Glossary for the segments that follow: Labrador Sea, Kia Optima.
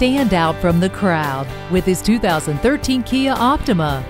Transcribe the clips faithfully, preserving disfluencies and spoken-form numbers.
stand out from the crowd with this two thousand thirteen Kia Optima.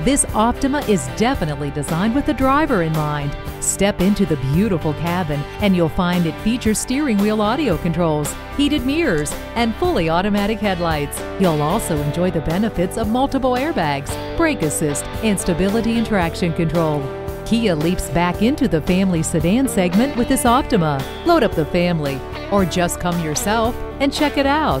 This Optima is definitely designed with the driver in mind. Step into the beautiful cabin and you'll find it features steering wheel audio controls, heated mirrors, and fully automatic headlights. You'll also enjoy the benefits of multiple airbags, brake assist, and stability and traction control. Kia leaps back into the family sedan segment with this Optima. Load up the family, or just come yourself and check it out.